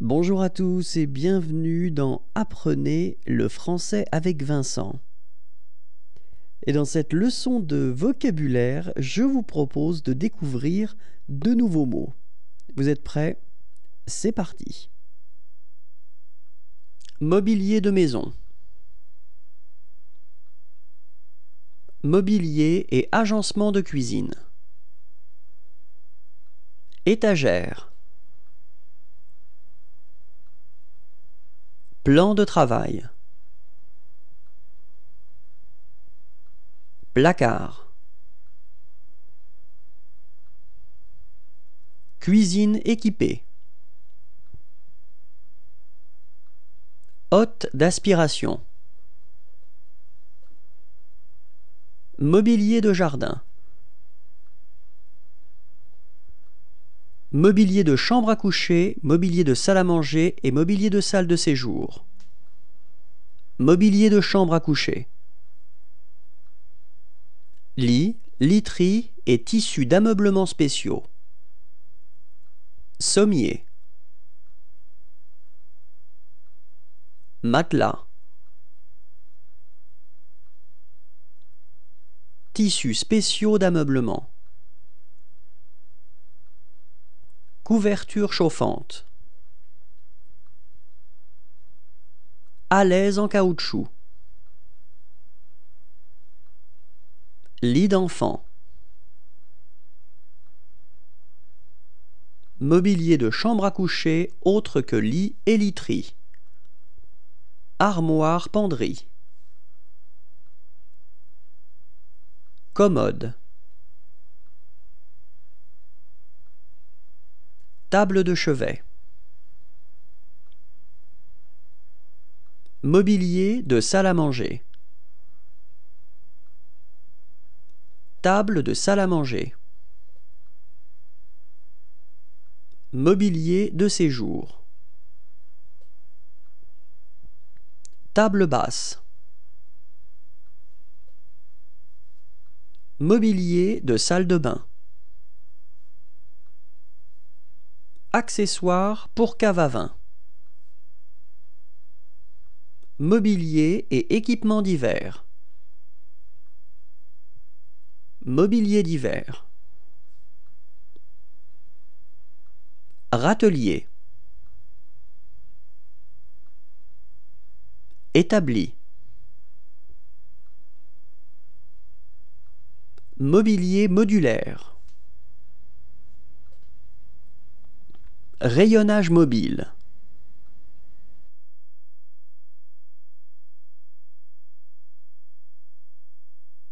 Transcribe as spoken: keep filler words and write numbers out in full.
Bonjour à tous et bienvenue dans Apprenez le français avec Vincent. Et dans cette leçon de vocabulaire, je vous propose de découvrir de nouveaux mots. Vous êtes prêts? C'est parti. Mobilier de maison. Mobilier et agencement de cuisine. Étagère. Plan de travail. Placard. Cuisine équipée. Hotte d'aspiration. Mobilier de jardin. Mobilier de chambre à coucher, mobilier de salle à manger et mobilier de salle de séjour. Mobilier de chambre à coucher. Lit, literie et tissus d'ameublement spéciaux. Sommier. Matelas. Tissus spéciaux d'ameublement. Couverture chauffante. Alaise en caoutchouc. Lit d'enfant. Mobilier de chambre à coucher autre que lit et literie. Armoire penderie. Commode. Table de chevet. Mobilier de salle à manger. Table de salle à manger. Mobilier de séjour. Table basse. Mobilier de salle de bain. Accessoires pour cave à vin. Mobilier et équipements divers. Mobilier divers. Râtelier. Établi. Mobilier modulaire. Rayonnage mobile.